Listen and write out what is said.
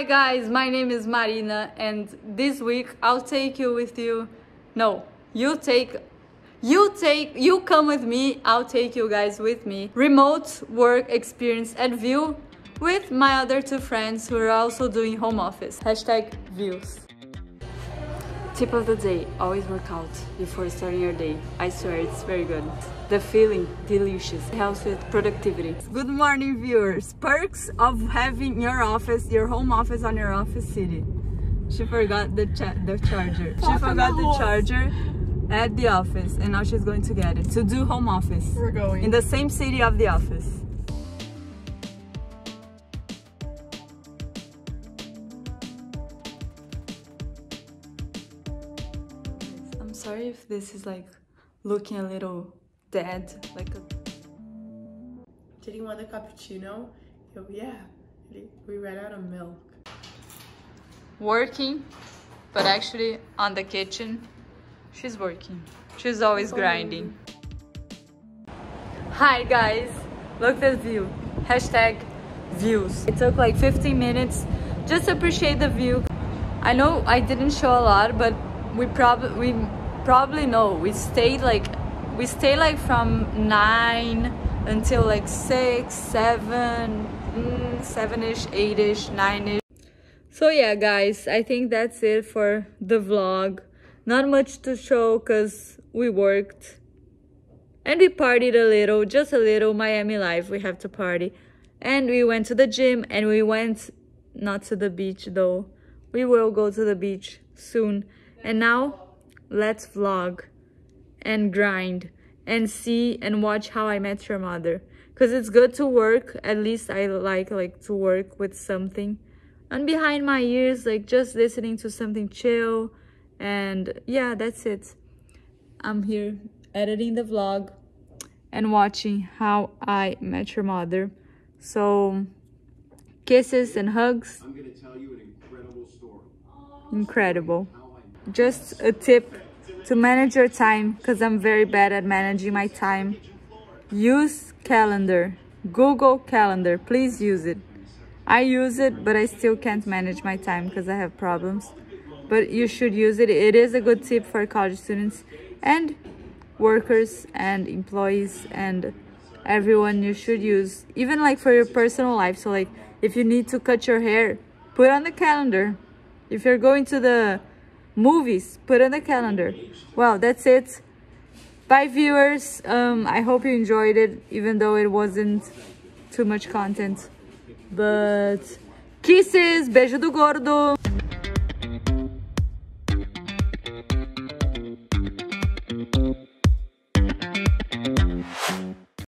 Hi guys, my name is Marina and this week I'll take you with you. No, you come with me, I'll take you guys with me. Remote work experience at ViooWorld with my other two friends who are also doing home office. #views. Tip of the day, always work out before starting your day. I swear, it's very good. The feeling, delicious, helps with productivity. Good morning, viewers. Perks of having your office, your home office on your office city. She forgot the charger. She forgot the charger at the office and now she's going to get it. To do home office. We're going. In the same city of the office. I'm sorry if this is like looking a little dead, like a... Did he want a cappuccino? Oh, yeah, we ran out of milk. Working, but actually on the kitchen, she's working. She's always grinding. Hi guys, look at this view, #views. It took like 15 minutes, just appreciate the view. I know I didn't show a lot, but we probably know we stayed like from 9 until like 6, 7, 7-ish, 8-ish, 9-ish. So yeah guys, I think that's it for the vlog. Not much to show because we worked and we partied a little, just a little. Miami life, we have to party. And we went to the gym and we went not to the beach though. We will go to the beach soon. And now, let's vlog and grind and see and watch How I Met Your Mother. Because it's good to work, at least I like to work with something. And behind my ears, like just listening to something chill. And yeah, that's it. I'm here editing the vlog and watching How I Met Your Mother. So, kisses and hugs. I'm going to tell you an incredible story. Incredible. Just a tip to manage your time, because I'm very bad at managing my time. Use calendar, Google Calendar, please use it. I use it, but I still can't manage my time because I have problems. But you should use it. It is a good tip for college students and workers and employees and everyone. You should use, even like for your personal life. So like if you need to cut your hair, put on the calendar. If you're going to the movies, put on the calendar. Well, that's it. Bye viewers. I hope you enjoyed it, even though it wasn't too much content. But kisses, beijo do gordo.